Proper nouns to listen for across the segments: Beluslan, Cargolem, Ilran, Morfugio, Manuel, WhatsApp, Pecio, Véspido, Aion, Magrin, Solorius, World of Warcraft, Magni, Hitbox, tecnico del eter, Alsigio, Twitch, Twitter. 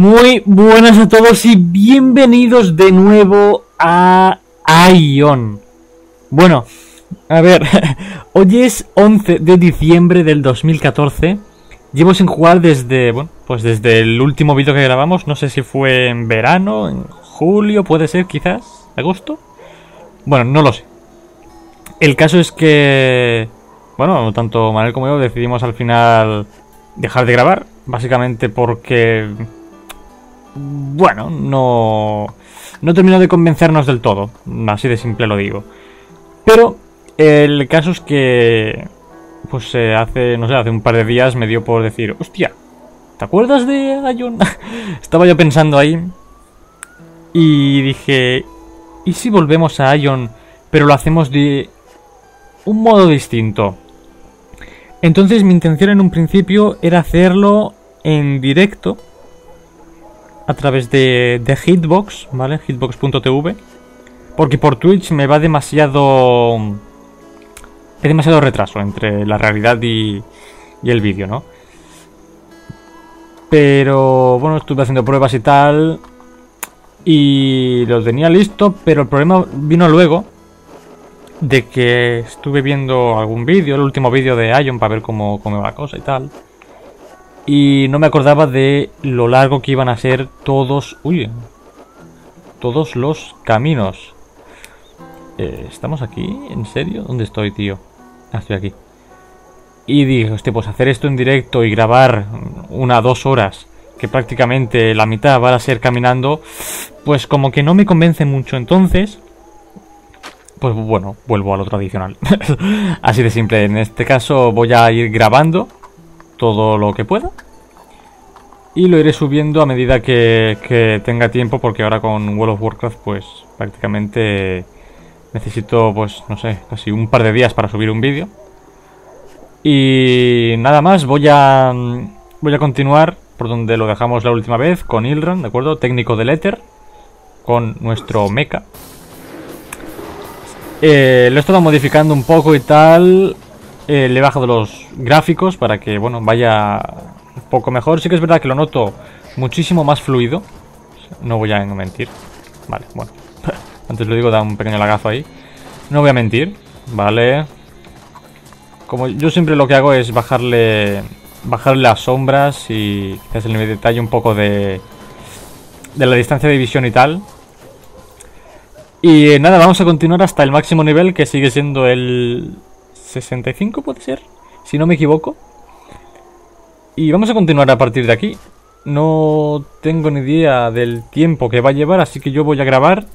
Muy buenas a todos y bienvenidos de nuevo a Aion. Bueno, a ver, hoy es 11 de diciembre del 2014. Llevo sin jugar desde, bueno, pues desde el último vídeo que grabamos. No sé si fue en verano, en julio, puede ser quizás, agosto. Bueno, no lo sé. El caso es que, bueno, tanto Manuel como yo decidimos al final dejar de grabar. Básicamente porque, bueno, no terminó de convencernos del todo. Así de simple lo digo. Pero el caso es que, pues hace, no sé, hace un par de días me dio por decir, hostia, ¿te acuerdas de Aion? Estaba yo pensando ahí y dije, ¿y si volvemos a Aion pero lo hacemos de un modo distinto? Entonces mi intención en un principio era hacerlo en directo a través de Hitbox, ¿vale? Hitbox.tv, porque por Twitch me va demasiado... hay demasiado retraso entre la realidad y el vídeo, ¿no? Pero bueno, estuve haciendo pruebas y tal y lo tenía listo, pero el problema vino luego de que estuve viendo algún vídeo, el último vídeo de Aion, para ver cómo va la cosa y tal. Y no me acordaba de lo largo que iban a ser todos... uy, todos los caminos. ¿Estamos aquí? ¿En serio? ¿Dónde estoy, tío? Ah, estoy aquí. Y dije, hostia, pues hacer esto en directo y grabar una o dos horas, que prácticamente la mitad van a ser caminando, pues como que no me convence mucho. Entonces, pues bueno, vuelvo a lo tradicional. Así de simple. En este caso voy a ir grabando todo lo que pueda y lo iré subiendo a medida que tenga tiempo, porque ahora con World of Warcraft pues prácticamente necesito, pues no sé, casi un par de días para subir un vídeo. Y nada más, voy a continuar por donde lo dejamos la última vez con Ilran, ¿de acuerdo? Técnico del éter, con nuestro mecha. Lo he estado modificando un poco y tal, le he bajado los gráficos para que, bueno, vaya un poco mejor. Sí que es verdad que lo noto muchísimo más fluido, no voy a mentir. Vale, bueno, antes lo digo, da un pequeño lagazo ahí, no voy a mentir, vale. Como yo siempre lo que hago es bajarle las sombras y quizás el nivel de detalle un poco de la distancia de visión y tal. Y nada, vamos a continuar hasta el máximo nivel, que sigue siendo el 65, puede ser, si no me equivoco. Y vamos a continuar a partir de aquí. No tengo ni idea del tiempo que va a llevar, así que yo voy a grabar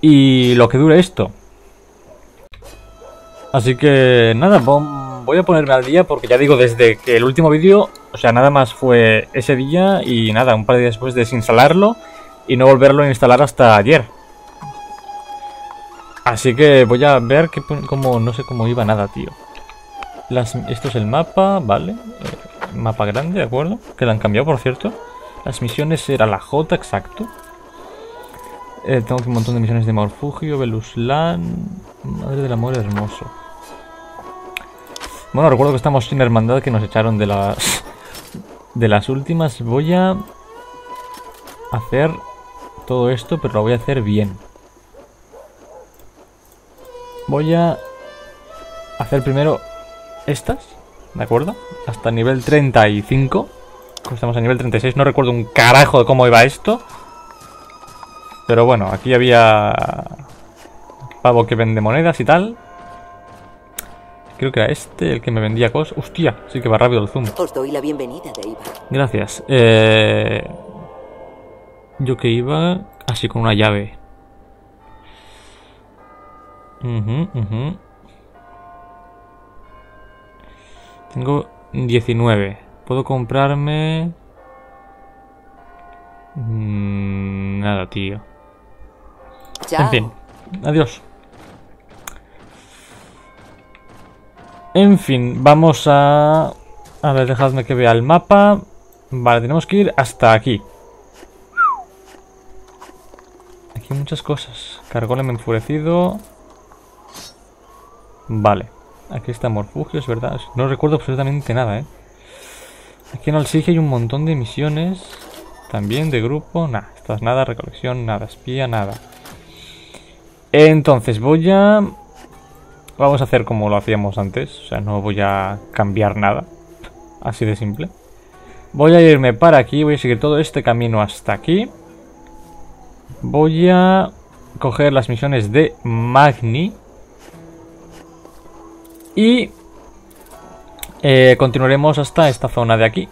y lo que dure esto. Así que nada, voy a ponerme al día, porque ya digo, desde que el último vídeo, o sea, nada más fue ese día y nada, un par de días después desinstalarlo y no volverlo a instalar hasta ayer. Así que voy a ver que, como no sé cómo iba nada, tío. Esto es el mapa, vale. Mapa grande, de acuerdo. Que lo han cambiado, por cierto. Las misiones era la J, exacto. Tengo un montón de misiones de Morfugio, Beluslan. Madre del amor hermoso. Bueno, recuerdo que estamos sin hermandad, que nos echaron de las últimas. Voy a hacer todo esto, pero lo voy a hacer bien. Voy a hacer primero estas, ¿de acuerdo? Hasta nivel 35. Estamos a nivel 36, no recuerdo un carajo de cómo iba esto. Pero bueno, aquí había pavo que vende monedas y tal. Creo que era este el que me vendía cosas. Hostia, sí que va rápido el zoom. Os doy la bienvenida de Iba. Gracias. Yo que iba así con una llave. Tengo 19. ¿Puedo comprarme? Nada, tío. Chao. En fin, adiós. En fin, vamos a... a ver, dejadme que vea el mapa. Vale, tenemos que ir hasta aquí. Aquí hay muchas cosas. Cargolem enfurecido. Vale, aquí está Morfugio, es verdad. No recuerdo absolutamente nada, ¿eh? Aquí en Alsigio hay un montón de misiones. También de grupo, nada. Estas nada, recolección, nada, espía, nada. Entonces voy a... Vamos a hacer como lo hacíamos antes. O sea, no voy a cambiar nada. Así de simple. Voy a irme para aquí. Voy a seguir todo este camino hasta aquí. Voy a coger las misiones de Magni. Y continuaremos hasta esta zona de aquí.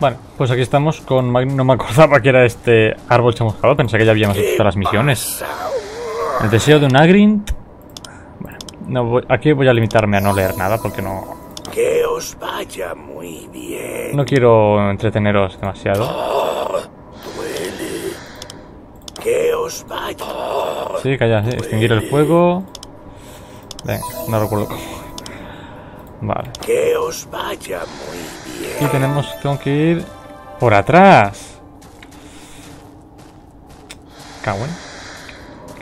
Vale, pues aquí estamos con Magni. No me acordaba que era este árbol chamuscado. Pensé que ya habíamos hecho las misiones. El deseo de un Magrin. Bueno, no voy, aquí voy a limitarme a no leer nada porque no... Que os vaya muy bien. No quiero entreteneros demasiado. Oh, duele. Que os vaya. Oh, sí, calla, sí, extinguir el fuego. Venga, no recuerdo cómo. Vale. Que os vaya muy bien. Y tengo que ir por atrás. Cagüen.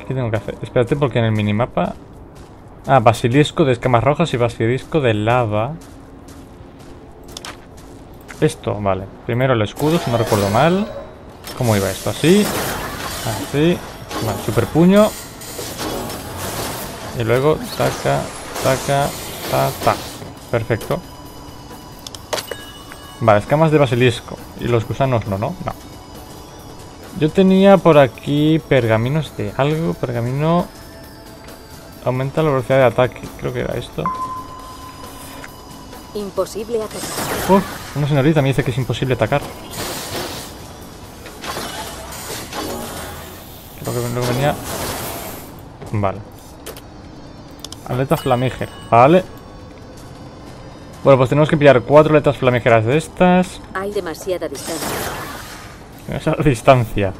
¿Qué tengo que hacer? Espérate porque en el minimapa... Ah, basilisco de escamas rojas y basilisco de lava. Esto, vale. Primero el escudo, si no recuerdo mal. ¿Cómo iba esto? Así. Así. Vale, super puño. Y luego, taca, taca, ta, ta. Perfecto. Vale, escamas de basilisco. Y los gusanos no, ¿no? No. Yo tenía por aquí pergaminos de algo. Pergamino... Aumenta la velocidad de ataque. Creo que era esto. Imposible atacar. Una señorita me dice que es imposible atacar. Creo que luego venía... Vale. Aleta flamígera. Vale. Bueno, pues tenemos que pillar 4 aletas flamígeras de estas. Hay demasiada distancia. Esa distancia.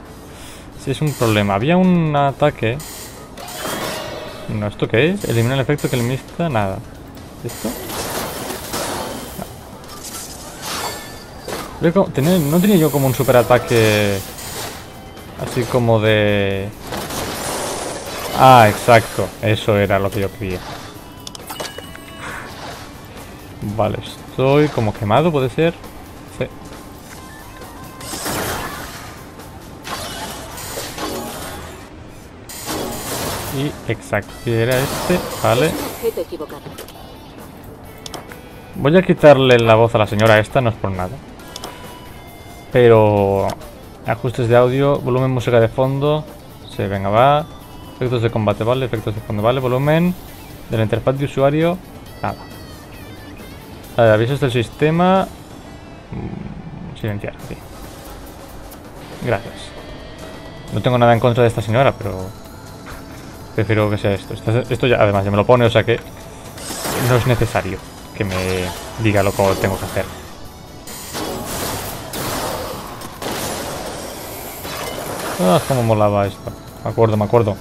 Sí, es un problema. Había un ataque... No, ¿esto qué es? Elimina el efecto que limita nada. ¿Esto? No. ¿No tenía yo como un super ataque? Así como de... Ah, exacto. Eso era lo que yo quería. Vale, estoy como quemado, ¿puede ser? Sí. Y exacto, era este, vale. Voy a quitarle la voz a la señora esta, no es por nada. Pero... Ajustes de audio, volumen, música de fondo. Sí, venga, va. Efectos de combate, vale, efectos de fondo, vale. Volumen de la interfaz de usuario, nada. A ver, avisos del sistema. Silenciar, sí. Gracias. No tengo nada en contra de esta señora, pero... Prefiero que sea esto. Esto ya, además, ya me lo pone, o sea que no es necesario que me diga lo que tengo que hacer. Ah, cómo molaba esto. Me acuerdo, me acuerdo.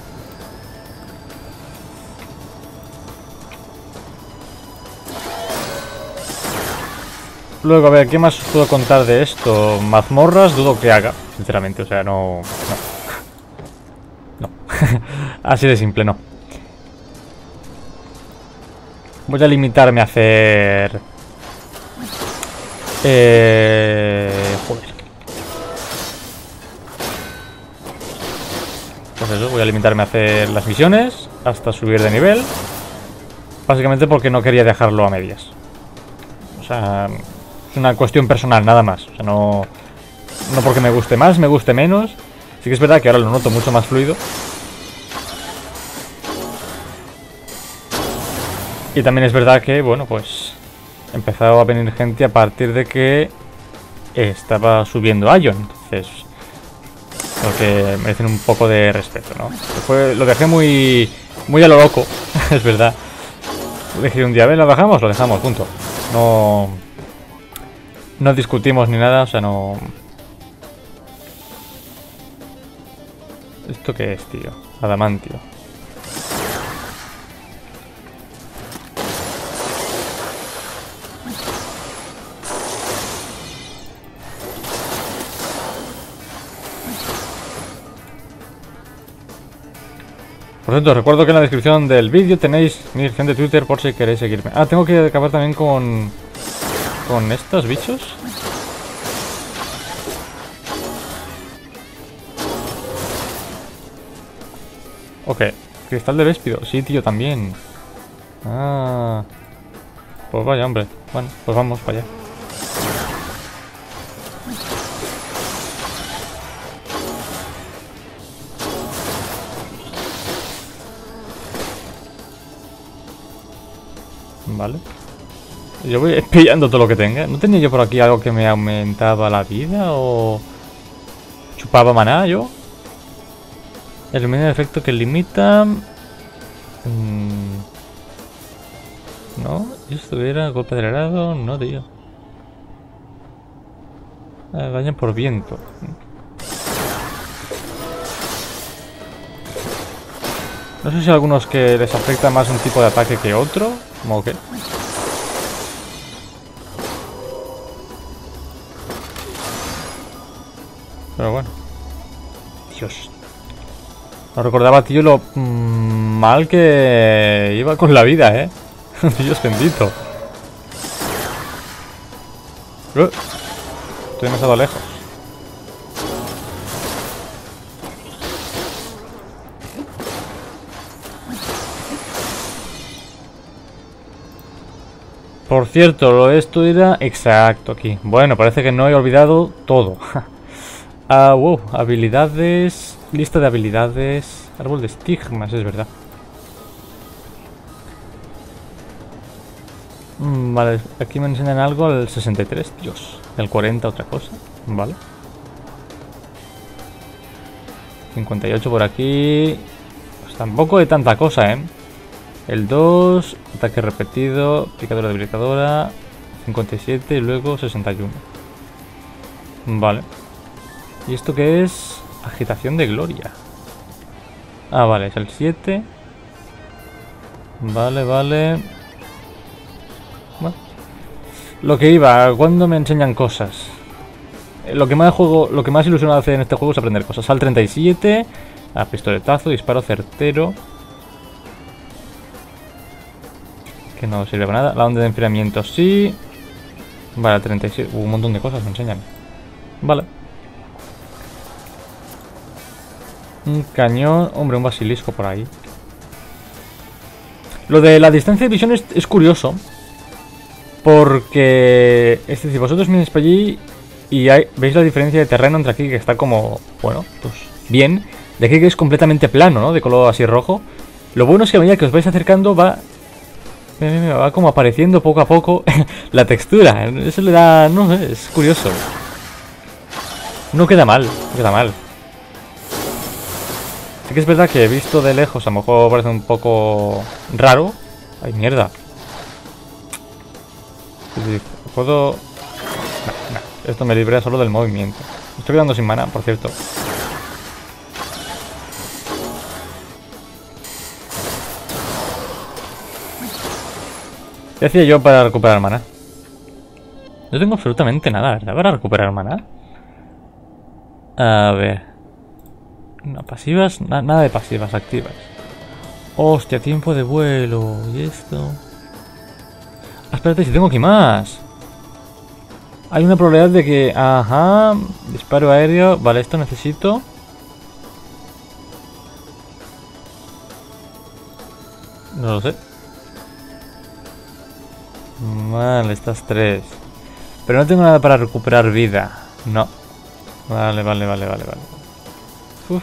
Luego, a ver, ¿qué más os puedo contar de esto? Mazmorras, dudo que haga, sinceramente, o sea, no. Así de simple, no. Voy a limitarme a hacer... Joder. Pues eso, voy a limitarme a hacer las misiones hasta subir de nivel. Básicamente porque no quería dejarlo a medias. O sea, es una cuestión personal, nada más. O sea, no porque me guste más, me guste menos. Sí que es verdad que ahora lo noto mucho más fluido. Y también es verdad que, bueno, pues... Empezaba a venir gente a partir de que... Estaba subiendo Aion. Entonces... Creo que merecen un poco de respeto, ¿no? Lo dejé muy... Muy a lo loco, es verdad. Dejé un día, ¿ven? ¿Lo bajamos? Lo dejamos, punto. No... No discutimos ni nada, o sea, no... ¿Esto qué es, tío? Adamantio. Por cierto, recuerdo que en la descripción del vídeo tenéis mi dirección de Twitter por si queréis seguirme. Ah, tengo que acabar también con... Con estos bichos. Ok. Cristal de Véspido. Sí, tío, también. Ah. Pues vaya, hombre. Bueno, pues vamos para allá. Vale. Yo voy pillando todo lo que tenga. ¿No tenía yo por aquí algo que me aumentaba la vida o chupaba maná yo? Elimina el efecto que limita... No, yo estuviera golpe de helado, no, tío. Daño por viento. No sé si hay algunos que les afecta más un tipo de ataque que otro. ¿Cómo qué? Pero bueno. Dios. No recordaba, tío, lo mal que iba con la vida, ¿eh? Dios bendito. Estoy demasiado lejos. Por cierto, lo de esto era exacto aquí. Bueno, parece que no he olvidado todo. Wow, habilidades. Lista de habilidades. Árbol de estigmas, es verdad. Vale, aquí me enseñan algo al 63, Dios. El 40 otra cosa, vale. 58 por aquí. Pues tampoco hay tanta cosa, ¿eh? El 2, ataque repetido, picadora debilitadora, 57 y luego 61. Vale. ¿Y esto qué es? Agitación de gloria. Ah, vale, es el 7. Vale, vale. Bueno. Lo que iba, ¿cuándo me enseñan cosas? Lo que más ilusión hace en este juego es aprender cosas. Al 37, a pistoletazo, disparo certero. Que no sirve para nada. La onda de enfriamiento sí. Vale, 36. Un montón de cosas, enséñame. Vale. Un cañón. Hombre, un basilisco por ahí. Lo de la distancia de visión es curioso. Porque... Es decir, vosotros miráis para allí y veis la diferencia de terreno entre aquí que está como... Bueno, pues bien. De aquí que es completamente plano, ¿no? De color así rojo. Lo bueno es que a medida que os vais acercando va... Me va como apareciendo poco a poco la textura. Eso le da... No sé, es curioso. No queda mal, no queda mal. Sí que es verdad que visto de lejos a lo mejor parece un poco raro. Ay, mierda. Puedo... No, esto me librea solo del movimiento. Me estoy quedando sin mana, por cierto. ¿Qué hacía yo para recuperar maná? No tengo absolutamente nada, ¿verdad? Para recuperar maná. A ver. No, pasivas. Nada de pasivas, activas. Hostia, tiempo de vuelo. Y esto. Ah, espérate, si tengo aquí más. Hay una probabilidad de que. Ajá. Disparo aéreo. Vale, esto necesito. No lo sé. Vale, estas tres. Pero no tengo nada para recuperar vida. No. Vale, vale, vale, vale, vale. Uf.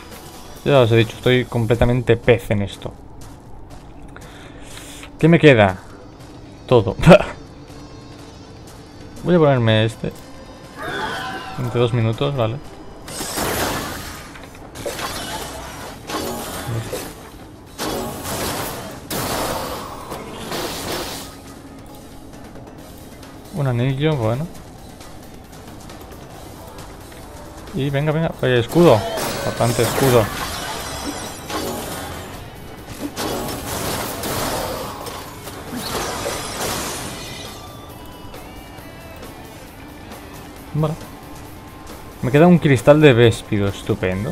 Ya os he dicho, estoy completamente pez en esto. ¿Qué me queda? Todo. Voy a ponerme este. Entre 2 minutos, vale. Un anillo, bueno. Y venga, venga. Oye, escudo. Bastante escudo. Vale. Me queda un cristal de Véspido, estupendo.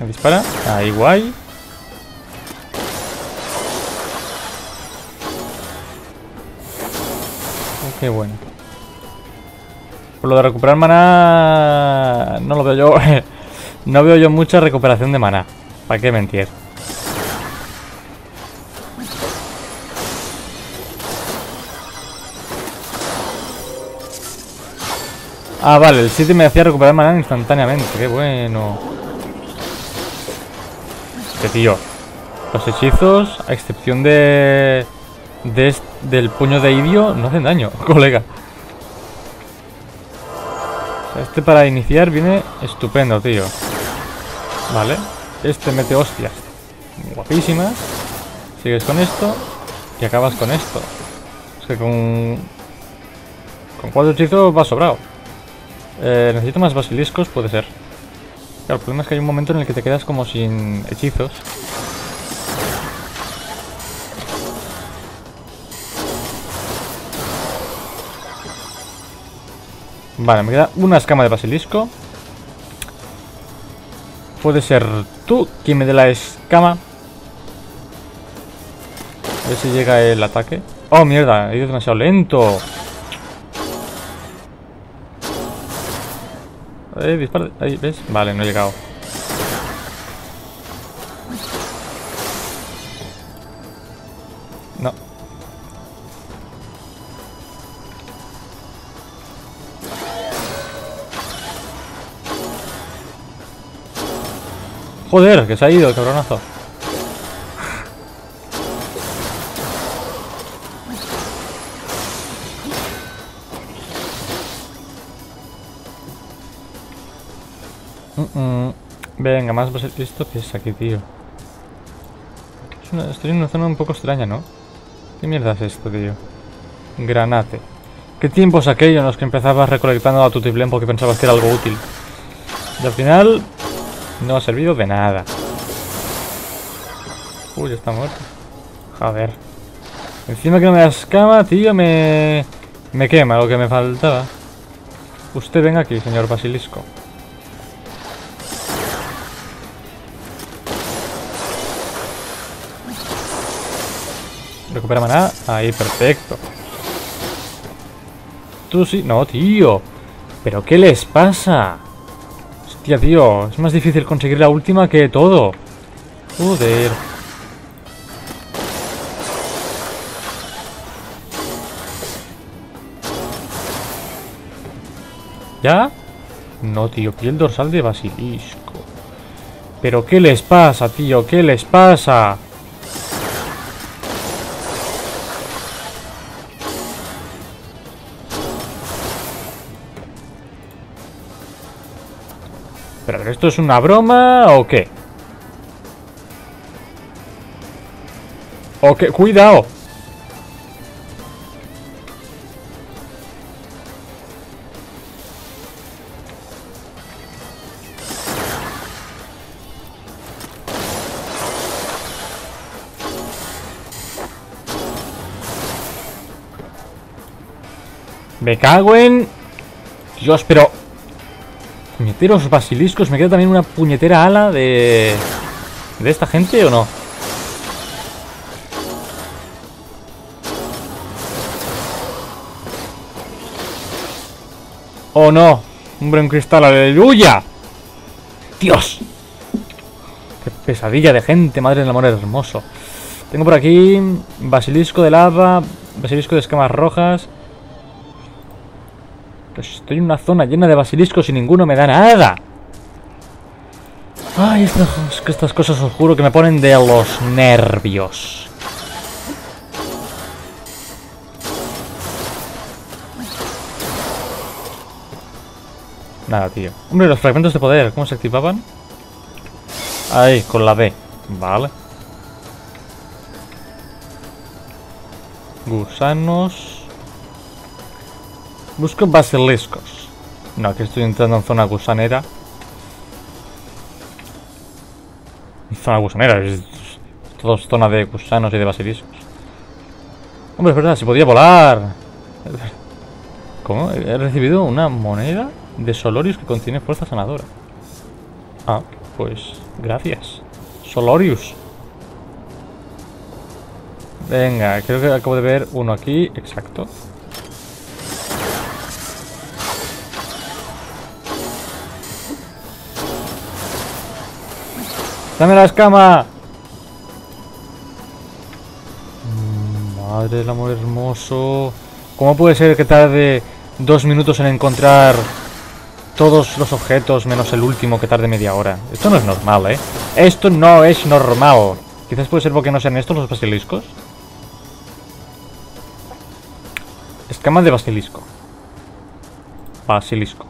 Me dispara. Ahí, guay. Qué bueno. Por lo de recuperar maná... no lo veo yo. No veo yo mucha recuperación de maná. ¿Para qué mentir? Ah, vale. El 7 me hacía recuperar maná instantáneamente. Qué bueno. Que tío. Los hechizos, a excepción de... del puño de Idio, no hacen daño, colega. Este para iniciar viene estupendo, tío. Vale. Este mete hostias guapísimas. Sigues con esto y acabas con esto. Es que con 4 hechizos va sobrado. Necesito más basiliscos, puede ser. Claro, el problema es que hay un momento en el que te quedas como sin hechizos. Vale, me queda una escama de basilisco. Puede ser tú quien me dé la escama. A ver si llega el ataque. ¡Oh, mierda! He ido demasiado lento. Dispara. Ahí, ¿ves? Vale, no he llegado. No. Joder, que se ha ido el cabronazo. Venga, más va a ser esto que es aquí, tío. Estoy en una zona un poco extraña, ¿no? ¿Qué mierda es esto, tío? Granate. ¿Qué tiempos aquellos en los que empezabas recolectando a tu tiblén porque pensabas que era algo útil? Y al final... no ha servido de nada. Uy, está muerto. Joder. Encima que no me das cama, tío, me quema lo que me faltaba. Usted venga aquí, señor basilisco. Recupera maná. Ahí, perfecto. Tú sí. No, tío. ¿Pero qué les pasa? Hostia, tío, es más difícil conseguir la última que todo. Joder. ¿Ya? No, tío, piel dorsal de basilisco. ¿Pero qué les pasa, tío? ¿Qué les pasa? ¿Pero esto es una broma o qué? ¿O qué? ¡Cuidado! Me cago en... Dios, pero... puñeteros basiliscos, me queda también una puñetera ala de esta gente, ¿o no? ¡Oh, no! ¡Un buen cristal! ¡Aleluya! ¡Dios! ¡Qué pesadilla de gente! ¡Madre del amor hermoso! Tengo por aquí basilisco de lava, basilisco de escamas rojas... Estoy en una zona llena de basiliscos y ninguno me da nada. Ay, es que estas cosas os juro que me ponen de los nervios. Nada, tío. Hombre, los fragmentos de poder, ¿cómo se activaban? Ahí, con la B. Vale. Gusanos... busco basiliscos. No, aquí estoy entrando en zona gusanera. Zona gusanera, es todo zona de gusanos y de basiliscos. Hombre, es verdad, si podía volar. ¿Cómo? He recibido una moneda de Solorius que contiene fuerza sanadora. Ah, pues gracias, Solorius. Venga, creo que acabo de ver uno aquí, exacto. ¡Dame la escama! Madre del amor hermoso. ¿Cómo puede ser que tarde 2 minutos en encontrar todos los objetos menos el último que tarde media hora? Esto no es normal, ¿eh? Esto no es normal. Quizás puede ser porque no sean estos los basiliscos. Escamas de basilisco. Basilisco.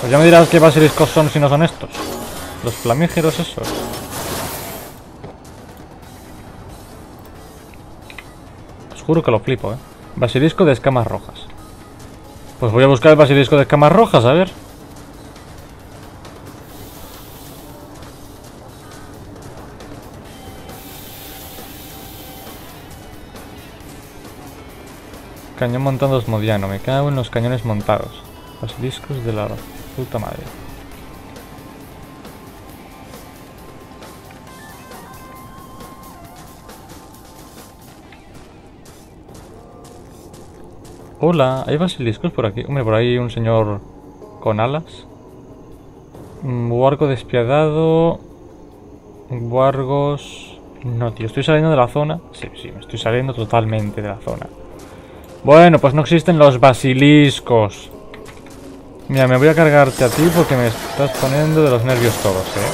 Pues ya me dirás qué basiliscos son si no son estos. Los flamígeros esos. Os juro que lo flipo, ¿eh? Basilisco de escamas rojas. Pues voy a buscar el basilisco de escamas rojas, a ver. Cañón montado osmodiano. Me cago en los cañones montados. Basiliscos de la puta madre. Hola, ¿hay basiliscos por aquí? Hombre, por ahí un señor con alas. Guargo despiadado. Guargos... No, tío, ¿estoy saliendo de la zona? Sí, sí, me estoy saliendo totalmente de la zona. Bueno, pues no existen los basiliscos. Mira, me voy a cargarte a ti porque me estás poniendo de los nervios todos, ¿eh?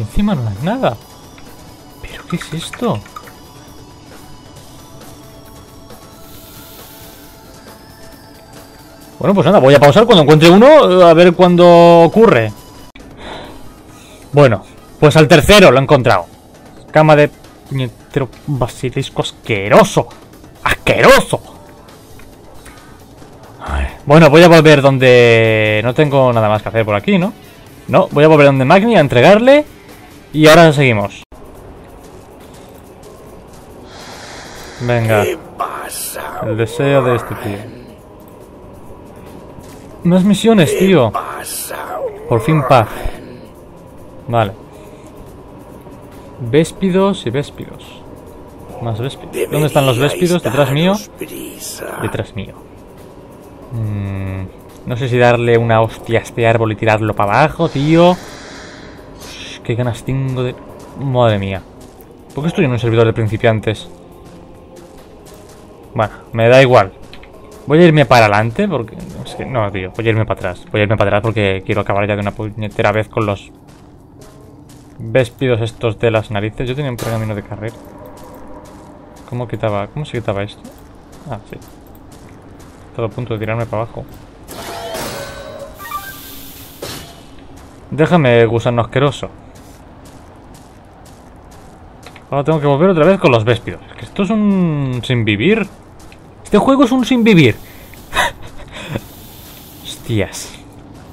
Encima no hay nada. ¿Pero qué es esto? Bueno, pues nada, voy a pausar cuando encuentre uno, a ver cuándo ocurre. Bueno, pues al tercero lo he encontrado. Cama de puñetero basilisco asqueroso. ¡Asqueroso! Ay, bueno, voy a volver donde... No tengo nada más que hacer por aquí, ¿no? No, voy a volver donde Magni a entregarle... Y ahora seguimos. Venga. El deseo de este tío. Más misiones, tío. Por fin paz. Vale. Véspidos y véspidos. Más véspidos. ¿Dónde están los véspidos? ¿Detrás mío? Detrás mío. No sé si darle una hostia a este árbol y tirarlo para abajo, tío. Qué ganas tengo de... Madre mía. ¿Por qué estoy en un servidor de principiantes? Bueno, me da igual. Voy a irme para adelante porque... No, tío, voy a irme para atrás. Voy a irme para atrás porque quiero acabar ya de una puñetera vez con los... Véspidos estos de las narices. Yo tenía un pergamino de carrera. ¿Cómo quitaba? ¿Cómo se quitaba esto? Ah, sí. Estaba a punto de tirarme para abajo. Déjame, gusano asqueroso. Ahora tengo que volver otra vez con los véspidos. Es que esto es un sin vivir. Este juego es un sin vivir. Hostias.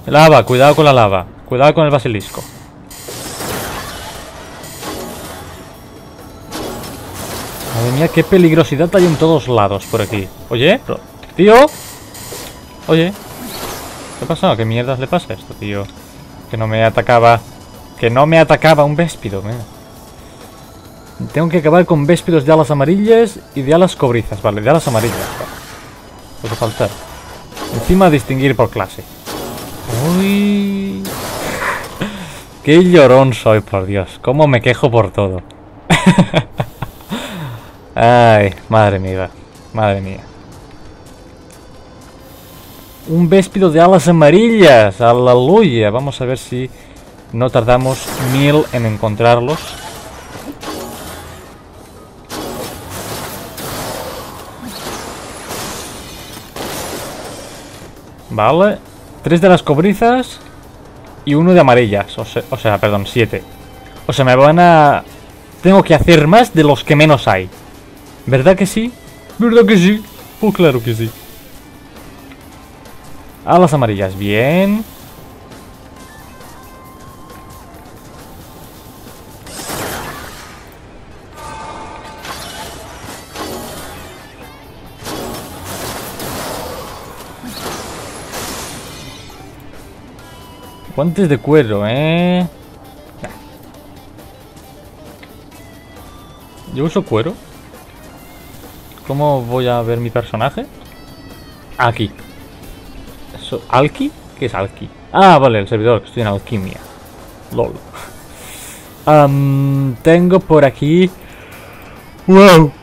Lava, cuidado con la lava. Cuidado con el basilisco. Madre mía, qué peligrosidad hay en todos lados por aquí. Oye, tío. Oye. ¿Qué ha pasado? ¿Qué mierdas le pasa a esto, tío? Que no me atacaba. Que no me atacaba un véspido, mira. Tengo que acabar con véspidos de alas amarillas y de alas cobrizas, vale, de alas amarillas. Vale. Puedo faltar. Encima distinguir por clase. Uy. Qué llorón soy, por Dios. Cómo me quejo por todo. Ay, madre mía. Madre mía. Un véspido de alas amarillas. Aleluya. Vamos a ver si no tardamos 1000 en encontrarlos. Vale, 3 de las cobrizas y 1 de amarillas, o sea, perdón, 7. O sea, me van a... Tengo que hacer más de los que menos hay. ¿Verdad que sí? ¿Verdad que sí? Pues claro que sí. A las amarillas, bien. Guantes de cuero, Yo uso cuero. ¿Cómo voy a ver mi personaje? Aquí. ¿Alki? ¿Qué es Alki? Ah, vale, el servidor, que estoy en alquimia. LOL. Tengo por aquí... ¡Wow!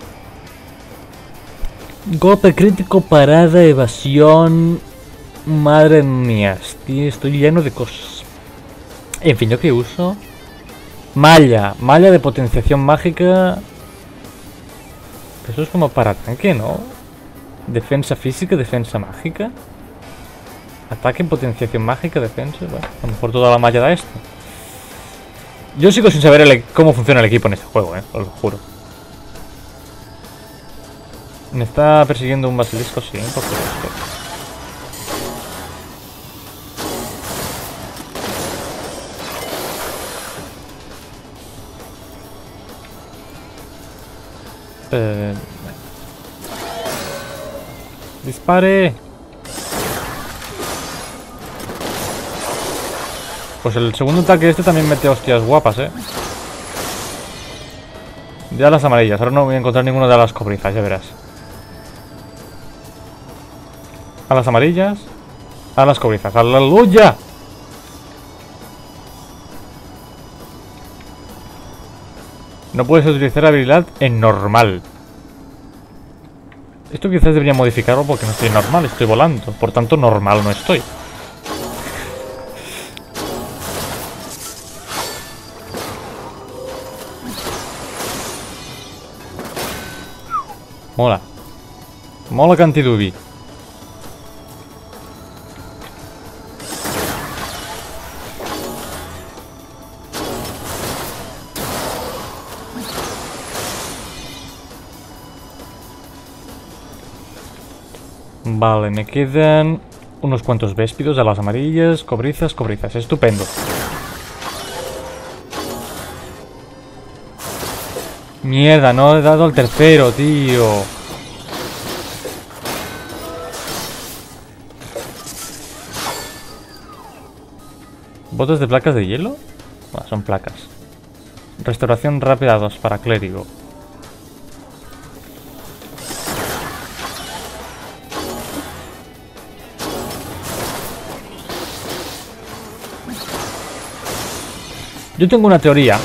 Golpe crítico, parada, evasión... Madre mía, estoy lleno de cosas. En fin, ¿yo qué uso? Malla. Malla de potenciación mágica... Eso es como para tanque, ¿no? Defensa física, defensa mágica. Ataque, potenciación mágica, defensa... Bueno, a lo mejor toda la malla da esto. Yo sigo sin saber cómo funciona el equipo en este juego, os lo juro. Me está persiguiendo un basilisco, sí, por supuesto. Dispare. Pues el segundo ataque este también mete hostias guapas, Ya las amarillas, ahora no voy a encontrar ninguna de las cobrizas, ya verás. A las amarillas, a las cobrizas, ¡aleluya! No puedes utilizar habilidad en normal. Esto quizás debería modificarlo porque no estoy normal, estoy volando. Por tanto, normal no estoy. Mola. Mola cantidubi. Vale, me quedan unos cuantos véspidos a las amarillas, cobrizas, cobrizas. Estupendo. Mierda, no he dado al tercero, tío. ¿Botes de placas de hielo? Bueno, son placas. Restauración rápida 2 para clérigo. Yo tengo una teoría.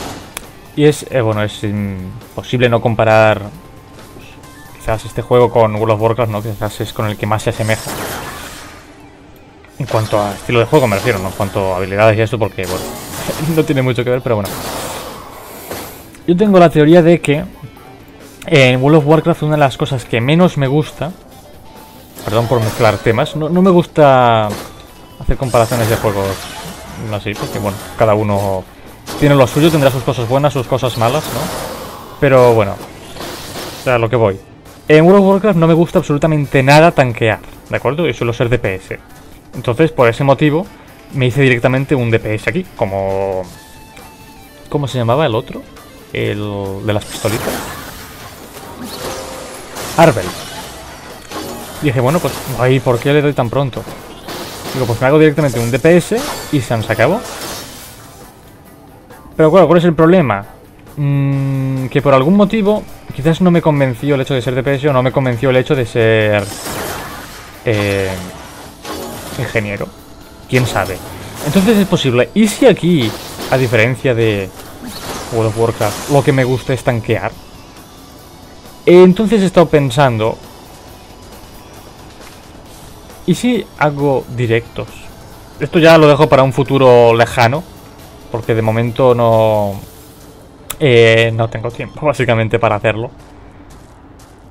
Y es, bueno, es imposible no comparar pues, quizás este juego con World of Warcraft, ¿no? Quizás es con el que más se asemeja. En cuanto a estilo de juego me refiero, ¿no? En cuanto a habilidades y eso, porque, bueno, no tiene mucho que ver, pero bueno. Yo tengo la teoría de que en World of Warcraft una de las cosas que menos me gusta... Perdón por mezclar temas. No me gusta hacer comparaciones de juegos así, porque, bueno, cada uno... Tiene lo suyo, tendrá sus cosas buenas, sus cosas malas, ¿no? Pero bueno, o sea, lo que voy. En World of Warcraft no me gusta absolutamente nada tanquear, ¿de acuerdo? Y suelo ser DPS. Entonces, por ese motivo, me hice directamente un DPS aquí, como... ¿Cómo se llamaba el otro? El de las pistolitas. Arbel. Y dije, bueno, pues... Ay, ¿por qué le doy tan pronto? Digo, pues me hago directamente un DPS y se acabó. Pero claro, ¿cuál es el problema? Que por algún motivo quizás no me convenció el hecho de ser DPS o no me convenció el hecho de ser ingeniero. ¿Quién sabe? Entonces es posible. ¿Y si aquí, a diferencia de World of Warcraft, lo que me gusta es tanquear? Entonces he estado pensando... ¿Y si hago directos? Esto ya lo dejo para un futuro lejano. Porque de momento no tengo tiempo, básicamente, para hacerlo.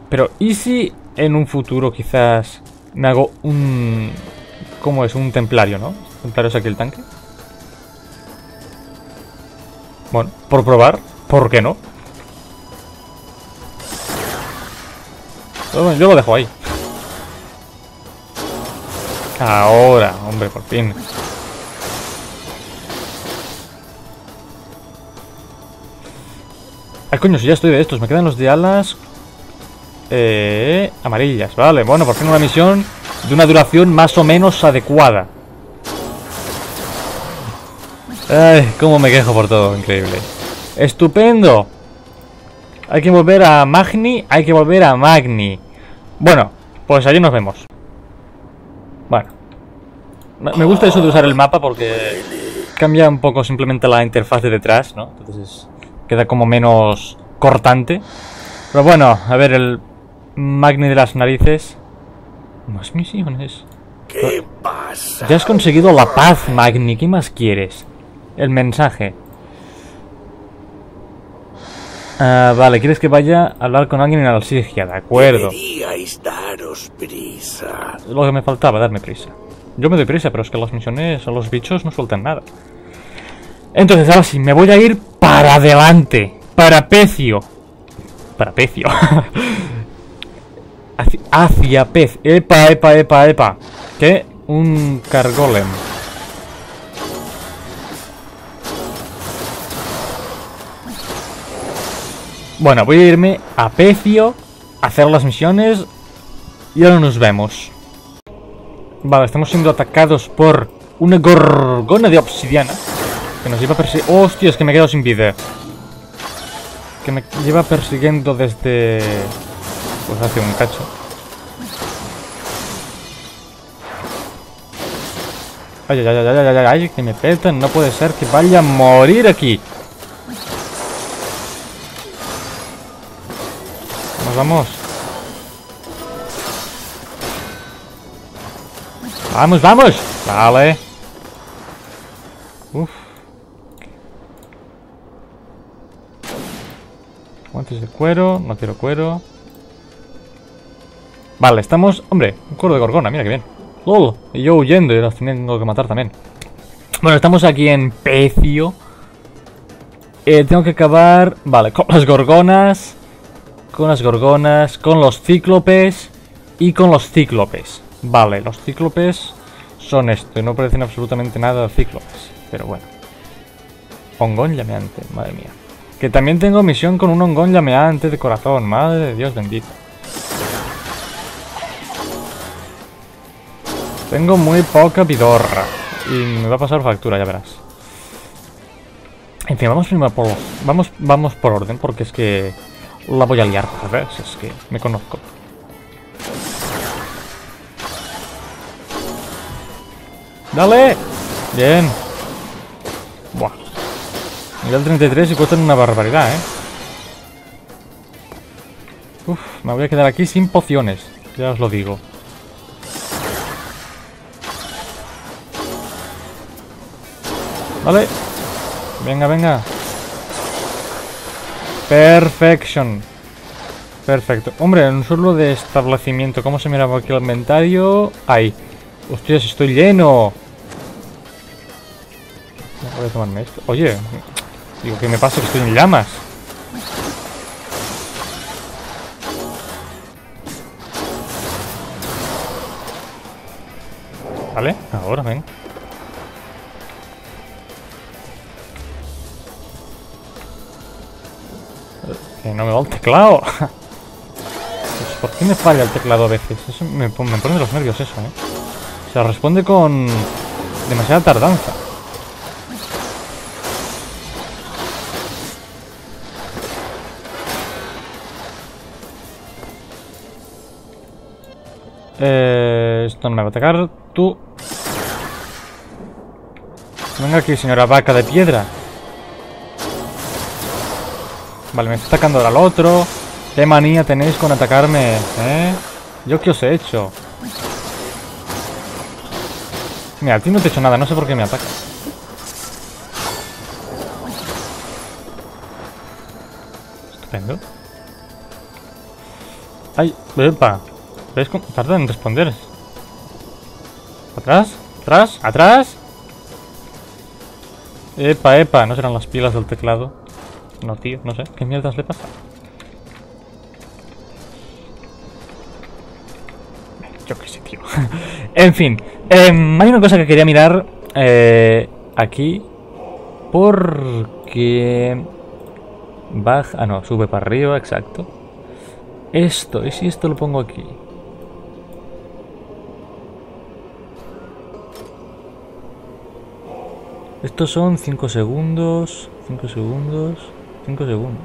Pero, ¿y si en un futuro quizás me hago un... ¿Cómo es? Un templario, ¿no? ¿Templario es aquí el tanque? Bueno, por probar, ¿por qué no? Pero bueno, yo lo dejo ahí. Ahora, hombre, por fin. Ay, coño, si ya estoy de estos. Me quedan los de alas... amarillas. Vale, bueno, por fin una misión de una duración más o menos adecuada. Ay, cómo me quejo por todo. Increíble. ¡Estupendo! Hay que volver a Magni, hay que volver a Magni. Bueno, pues allí nos vemos. Bueno. Me gusta eso de usar el mapa porque cambia un poco simplemente la interfaz de detrás, ¿no? Entonces queda como menos cortante. Pero bueno, a ver, el Magni de las narices. Más misiones. ¿Qué pasa? Ya has conseguido la paz, Magni. ¿Qué más quieres? El mensaje. Vale, ¿quieres que vaya a hablar con alguien en Alsigio? De acuerdo. Deberíais daros prisa. Lo que me faltaba, darme prisa. Yo me doy prisa, pero es que las misiones o los bichos no sueltan nada. Entonces, ahora sí, me voy a ir para adelante. Para Pecio. Para Pecio. Hacia pez. Epa, epa, epa, epa. ¿Qué? Un cargolem. Bueno, voy a irme a Pecio, a hacer las misiones y ahora nos vemos. Vale, estamos siendo atacados por una gorgona de obsidiana que nos lleva a perseguir... ¡Hostia! Es que me he quedado sin vida. Que me lleva persiguiendo desde... pues hace un cacho. Ay, ay, ay, ay, ay, ay, ay, que me petan. No puede ser que vaya a morir aquí. Nos vamos. Vamos, vamos. Vale. Uf. Guantes de cuero. No quiero cuero. Vale, estamos... Hombre, un cuero de gorgona, mira que bien. ¡Lol! Y yo huyendo y los tengo que matar también. Bueno, estamos aquí en Pecio. Tengo que acabar... Vale, con las gorgonas. Con las gorgonas. Con los cíclopes. Y con los cíclopes. Vale, los cíclopes son esto. Y no parecen absolutamente nada de cíclopes. Pero bueno. Hongón llameante, madre mía. Que también tengo misión con un hongón llameante de corazón. Madre de Dios bendito. Tengo muy poca vidorra. Y me va a pasar factura, ya verás. En fin, vamos primero por... Vamos por orden, porque es que... La voy a liar, ¿sabes? Es que me conozco. ¡Dale! Bien. Buah. Nivel 33 y cuestan una barbaridad, ¿eh? Uf, me voy a quedar aquí sin pociones. Ya os lo digo. Vale. Venga, venga. Perfection. Perfecto. Hombre, en un suelo de establecimiento. ¿Cómo se miraba aquí el inventario? Ahí. Hostias, estoy lleno. Voy a tomarme esto. Oye. Digo, ¿qué me pasa? Que estoy en llamas. Vale, ahora ven. No me va el teclado. Pues, ¿por qué me falla el teclado a veces? Eso me pone los nervios eso, ¿eh? O sea, responde con demasiada tardanza. Esto no me va a atacar. Tú. Venga aquí, señora vaca de piedra. Vale, me está atacando ahora el otro. Qué manía tenéis con atacarme, ¿eh? ¿Yo qué os he hecho? Mira, a ti no te he hecho nada, no sé por qué me atacas. Estupendo. Ay, epa. ¿Veis cómo tarda en responder? ¿Atrás? ¿Atrás? ¿Atrás? Epa, epa. ¿No serán las pilas del teclado? No, tío, no sé. ¿Qué mierdas le pasa? Yo qué sé, tío. En fin. Hay una cosa que quería mirar aquí. Porque... baja... Ah, no. Sube para arriba, exacto. Esto. ¿Y si esto lo pongo aquí? Estos son 5 segundos. 5 segundos. 5 segundos.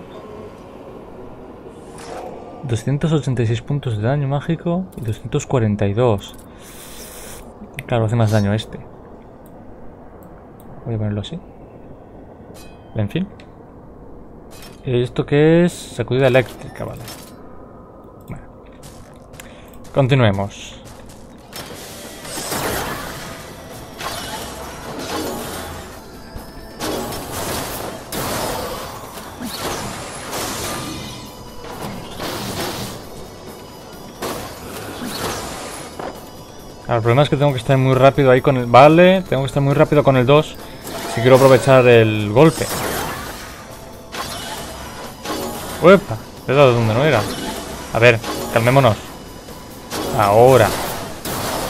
286 puntos de daño mágico y 242. Claro, hace más daño este. Voy a ponerlo así. En fin. ¿Esto qué es? Sacudida eléctrica, vale. Bueno. Continuemos. El problema es que tengo que estar muy rápido ahí con el... Vale, tengo que estar muy rápido con el 2 si quiero aprovechar el golpe. ¡Uepa! Le he dado donde no era. A ver, calmémonos. Ahora.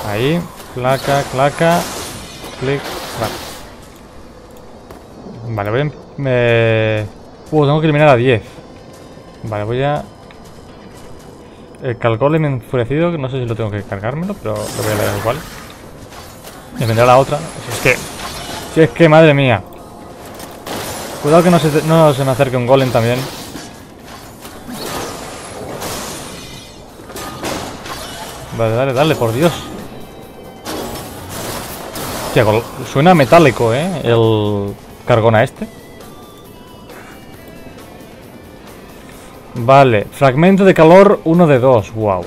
Ahí. Claca, claca. Clic, clac. Vale, voy a... tengo que eliminar a 10. Vale, voy a... El calgolem enfurecido, no sé si lo tengo que cargármelo, pero lo voy a leer igual. Me vendrá la otra. Si es que, madre mía. Cuidado que no se me acerque un golem también. Vale, dale, dale, por Dios. Hostia, suena metálico, ¿eh? El cargona este. Vale, fragmento de calor 1 de 2, wow,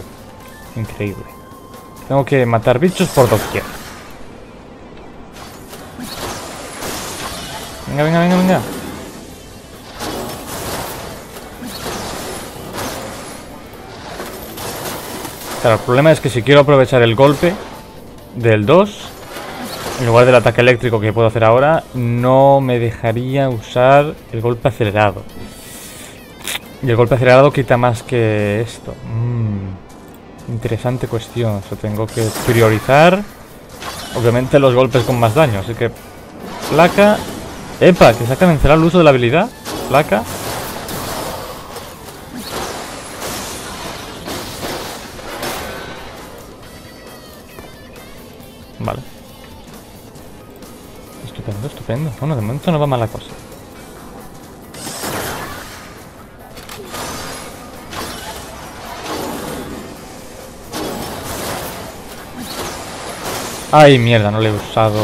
increíble. Tengo que matar bichos por doquier. Venga, venga, venga, venga. Claro, el problema es que si quiero aprovechar el golpe del 2, en lugar del ataque eléctrico que puedo hacer ahora, no me dejaría usar el golpe acelerado. Y el golpe acelerado quita más que esto. Interesante cuestión. O sea, tengo que priorizar, obviamente, los golpes con más daño. Así que... Placa. ¡Epa! Que se ha cancelado el uso de la habilidad. Placa. Vale. Estupendo, estupendo. Bueno, de momento no va mal la cosa. Ay, mierda, no le he usado.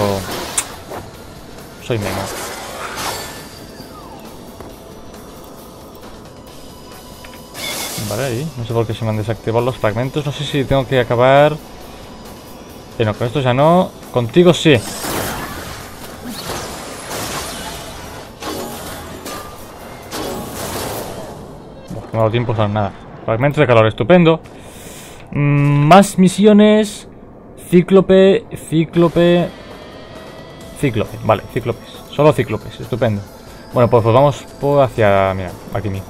Soy menor. Vale, ahí. No sé por qué se me han desactivado los fragmentos. No sé si tengo que acabar. Bueno, con esto ya no. Contigo sí. No me ha dado tiempo a nada. Fragmentos de calor, estupendo. Más misiones. Cíclope, cíclope, cíclope, vale, cíclopes, solo cíclopes, estupendo. Bueno, pues vamos hacia, mira, aquí mismo.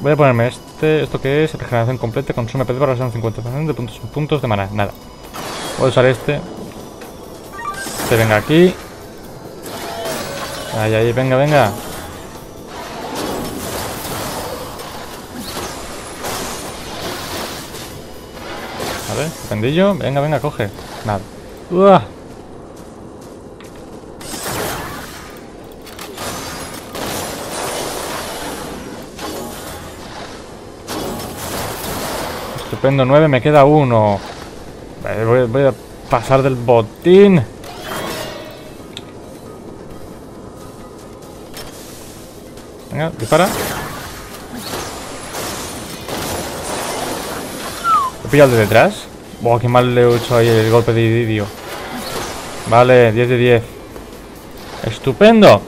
Voy a ponerme esto que es regeneración completa, consume PP para usar un 50% de puntos de maná, nada. Voy a usar este venga aquí. Ahí, ahí, venga, venga. Vale, pendillo, venga, venga, coge. Nada. ¡Uah! Estupendo, 9, me queda 1. Voy a pasar del botín. Venga, dispara. Al de detrás. Buah, qué mal le he hecho ahí el golpe de Ididio. Vale, 10 de 10. Estupendo.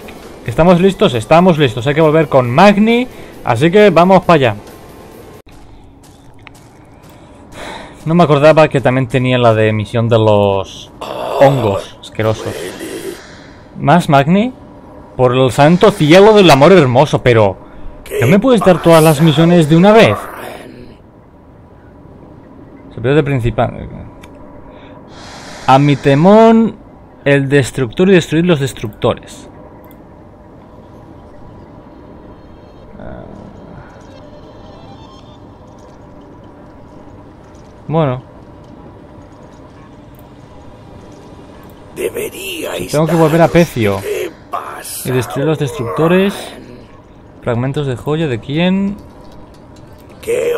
¿Estamos listos? Estamos listos. Hay que volver con Magni. Así que vamos para allá. No me acordaba que también tenía la de misión de los hongos asquerosos. ¿Más Magni? Por el santo cielo del amor hermoso, pero... ¿No me puedes dar todas las misiones de una vez? De principal. A mi temón, el destructor y destruir los destructores. Bueno, deberíais. Tengo que volver a Pecio y destruir los destructores. Fragmentos de joya, ¿de quién?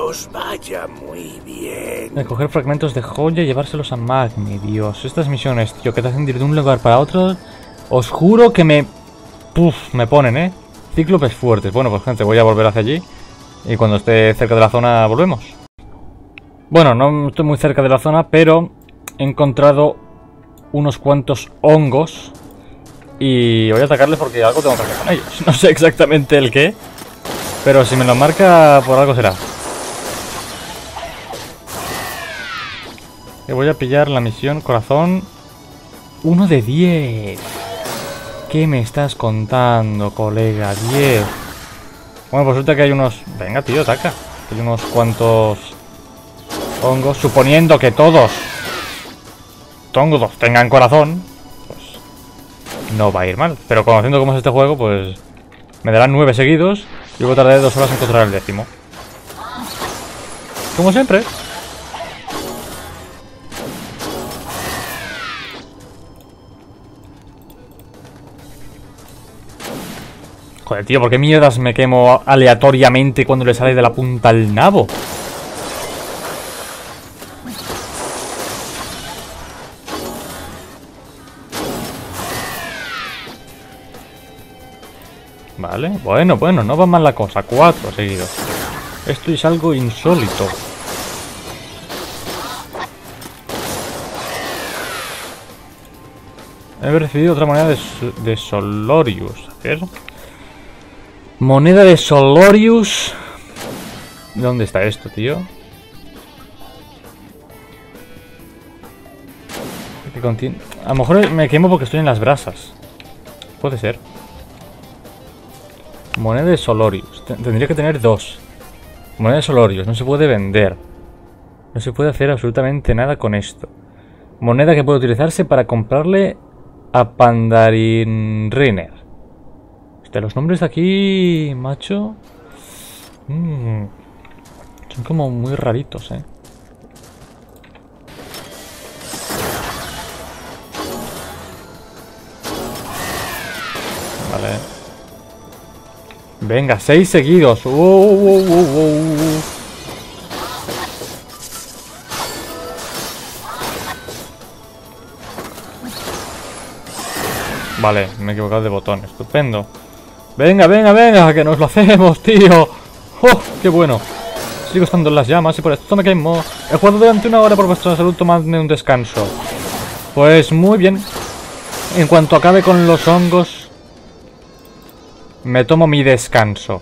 os vaya muy bien. Recoger fragmentos de joya y llevárselos a Magni. Dios, estas misiones, tío, que te hacen ir de un lugar para otro. Os juro que me... Puf, me ponen, Cíclopes fuertes. Bueno, pues gente, voy a volver hacia allí. Y cuando esté cerca de la zona, volvemos. Bueno, no estoy muy cerca de la zona, pero he encontrado unos cuantos hongos. Y voy a atacarles porque algo tengo que hacer con ellos. No sé exactamente el qué, pero si me lo marca, por algo será. Le voy a pillar la misión corazón. 1 de 10. ¿Qué me estás contando, colega? 10. Bueno, pues resulta que hay unos... Venga, tío, ataca. Hay unos cuantos hongos. Suponiendo que todos hongos tengan corazón, pues no va a ir mal. Pero conociendo cómo es este juego, pues me darán 9 seguidos. Y luego tardaré 2 horas en encontrar el 10º. Como siempre. Joder, tío, ¿por qué mierdas me quemo aleatoriamente cuando le sale de la punta al nabo? Vale, bueno, no va mal la cosa. 4 seguidos. Esto es algo insólito. He recibido otra moneda de Solorius. A ver. Moneda de Solorius. ¿Dónde está esto, tío? ¿Qué contiene? A lo mejor me quemo porque estoy en las brasas. Puede ser. Moneda de Solorius. Tendría que tener 2. Moneda de Solorius. No se puede vender. No se puede hacer absolutamente nada con esto. Moneda que puede utilizarse para comprarle a Pandarinriner. Hostia, los nombres de aquí, macho. Son como muy raritos, Vale. Venga, 6 seguidos. Vale, me he equivocado de botón. Estupendo. Venga, que nos lo hacemos, tío. ¡Oh, qué bueno! Sigo estando en las llamas y por esto me quemo. He jugado durante 1 hora por vuestra salud. Tomadme un descanso. Pues muy bien. En cuanto acabe con los hongos, me tomo mi descanso.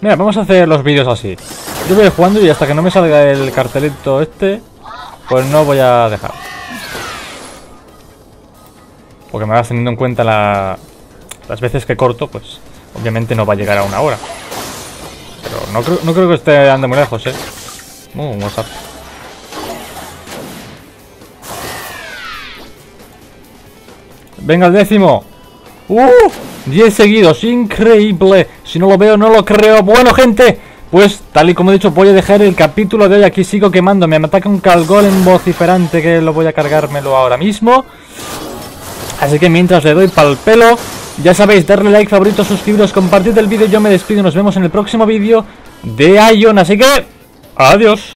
Mira, vamos a hacer los vídeos así. Yo voy jugando y hasta que no me salga el cartelito este, pues no voy a dejar. Porque me vas teniendo en cuenta las veces que corto, pues obviamente no va a llegar a 1 hora. Pero no creo que esté andando muy lejos, un WhatsApp. Venga, el 10º. 10 seguidos, increíble. Si no lo veo, no lo creo. Bueno, gente, pues tal y como he dicho, voy a dejar el capítulo de hoy. Aquí sigo quemándome. Me ataca un calgolem vociferante que lo voy a cargármelo ahora mismo. Así que mientras le doy pal pelo, ya sabéis, darle like, favorito, suscribiros, compartid el vídeo. Yo me despido y nos vemos en el próximo vídeo de Aion. Así que, adiós.